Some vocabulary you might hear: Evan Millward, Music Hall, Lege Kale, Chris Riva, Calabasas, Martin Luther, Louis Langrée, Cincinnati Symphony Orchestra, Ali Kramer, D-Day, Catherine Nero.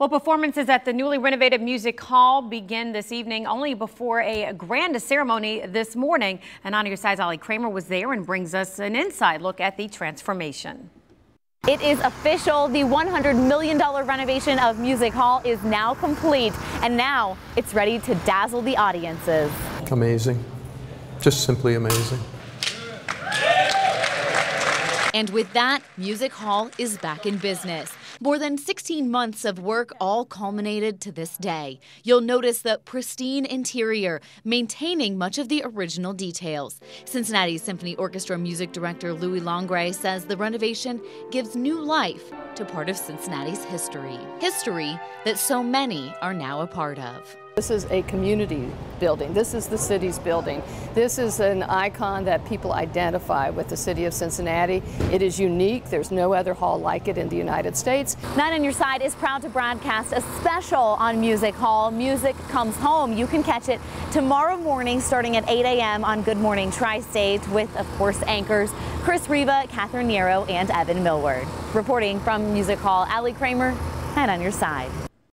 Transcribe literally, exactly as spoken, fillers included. Well, performances at the newly renovated Music Hall begin this evening, only before a grand ceremony this morning. And On Your Side's Ali Kramer was there and brings us an inside look at the transformation. It is official. The one hundred million dollar renovation of Music Hall is now complete, and now it's ready to dazzle the audiences. Amazing. Just simply amazing. And with that, Music Hall is back in business. More than sixteen months of work all culminated to this day. You'll notice the pristine interior, maintaining much of the original details. Cincinnati Symphony Orchestra music director Louis Langrée says the renovation gives new life to part of Cincinnati's history. History that so many are now a part of. This is a community building. This is the city's building. This is an icon that people identify with the city of Cincinnati. It is unique. There's no other hall like it in the United States. Nine on Your Side is proud to broadcast a special on Music Hall, Music Comes Home. You can catch it tomorrow morning starting at eight A M on Good Morning Tri-State with, of course, anchors Chris Riva, Catherine Nero, and Evan Millward. Reporting from Music Hall, Ali Kramer, Nine on Your Side.